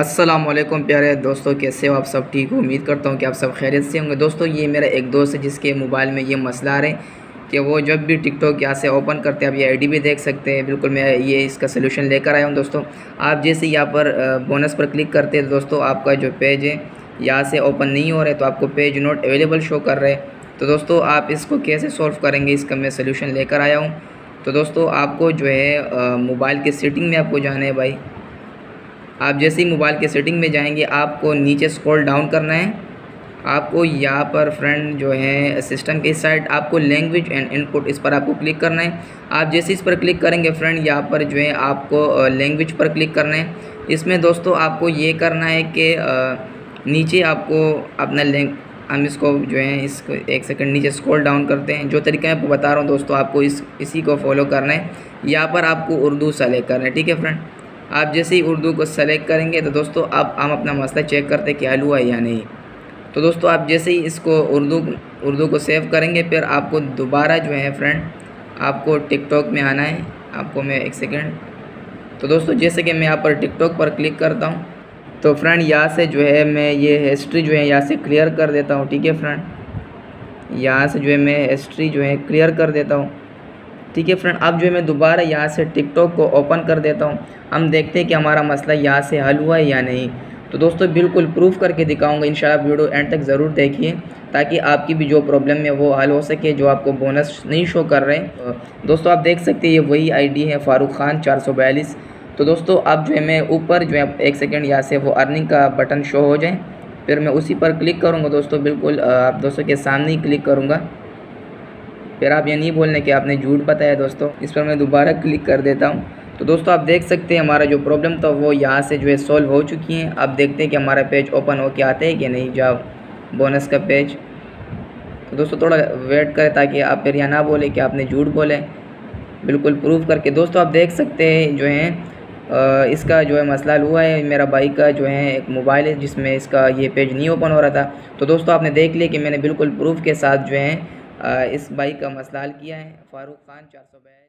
अस्सलामुअलैकुम प्यारे दोस्तों, कैसे हो आप सब? ठीक हो? उम्मीद करता हूँ कि आप सब खैरियत से होंगे। दोस्तों, ये मेरा एक दोस्त है जिसके मोबाइल में ये मसला आ रहा है कि वो जब भी टिकटॉक यहाँ से ओपन करते हैं, आप ये आईडी भी देख सकते हैं। बिल्कुल मैं ये इसका सोल्यूशन लेकर आया हूँ। दोस्तों, आप जैसे यहाँ पर बोनस पर क्लिक करते हैं दोस्तों, आपका जो पेज है यहाँ से ओपन नहीं हो रहा है, तो आपको पेज नॉट अवेलेबल शो कर रहे हैं। तो दोस्तों, आप इसको कैसे सॉल्व करेंगे, इसका मैं सोल्यूशन लेकर आया हूँ। तो दोस्तों, आपको जो है मोबाइल के सेटिंग में आपको जाना है भाई। आप जैसे ही मोबाइल के सेटिंग में जाएंगे, आपको नीचे स्क्रॉल डाउन करना है। आपको यहाँ पर फ्रेंड जो है सिस्टम के साइड आपको लैंग्वेज एंड इनपुट, इस पर आपको क्लिक करना है। आप जैसे इस पर क्लिक करेंगे फ्रेंड, यहाँ पर जो है आपको लैंग्वेज पर क्लिक करना है। इसमें दोस्तों आपको ये करना है कि नीचे आपको अपना हम इसको जो है इसको एक सेकंड नीचे स्क्रॉल डाउन करते हैं। जो तरीका मैं आपको बता रहा हूँ दोस्तों, आपको इसी को फॉलो करना है। यहाँ पर आपको उर्दू सेलेक्ट करना है, ठीक है फ्रेंड। आप जैसे ही उर्दू को सेलेक्ट करेंगे तो दोस्तों अब हम अपना मसला चेक करते हैं कि हल हुआ या नहीं। तो दोस्तों, आप जैसे ही इसको उर्दू को सेव करेंगे, फिर आपको दोबारा जो है फ्रेंड आपको टिकटॉक में आना है। आपको मैं एक सेकेंड, तो दोस्तों जैसे कि मैं यहाँ पर टिकटॉक पर क्लिक करता हूँ, तो फ्रेंड यहाँ से जो है मैं ये हिस्ट्री जो है यहाँ से क्लियर कर देता हूँ, ठीक है फ्रेंड। यहाँ से जो है मैं हिस्ट्री जो है क्लियर कर देता हूँ, ठीक है फ्रेंड। अब जो है मैं दोबारा यहाँ से टिकटॉक को ओपन कर देता हूँ। हम देखते हैं कि हमारा मसला यहाँ से हल हुआ है या नहीं। तो दोस्तों बिल्कुल प्रूफ करके दिखाऊंगा इंशाल्लाह। वीडियो एंड तक ज़रूर देखिए ताकि आपकी भी जो प्रॉब्लम है वो हल हो सके, जो आपको बोनस नहीं शो कर रहे हैं। दोस्तों, आप देख सकते हैं ये वही आईडी है, फारूक खान 442। तो दोस्तों अब जो है मैं ऊपर जो है एक सेकंड यहाँ से वो अर्निंग का बटन शो हो जाए, फिर मैं उसी पर क्लिक करूँगा दोस्तों। बिल्कुल आप दोस्तों के सामने ही क्लिक करूँगा, फिर आप ये नहीं बोलने कि आपने झूठ बताया। दोस्तों इस पर मैं दोबारा क्लिक कर देता हूँ। तो दोस्तों आप देख सकते हैं हमारा जो प्रॉब्लम था वो यहाँ से जो है सॉल्व हो चुकी है। अब देखते हैं कि हमारा पेज ओपन हो के आते हैं कि नहीं, जाओ बोनस का पेज। तो दोस्तों थोड़ा वेट करें ताकि आप फिर यहाँ ना बोले कि आपने झूठ बोले, बिल्कुल प्रूफ करके। दोस्तों आप देख सकते हैं जो है इसका जो है मसला हुआ है। मेरा भाई का जो है एक मोबाइल है जिसमें इसका ये पेज नहीं ओपन हो रहा था। तो दोस्तों आपने देख लिया कि मैंने बिल्कुल प्रूफ के साथ जो है इस भाई का मसला हल किया है, फारूक खान 442।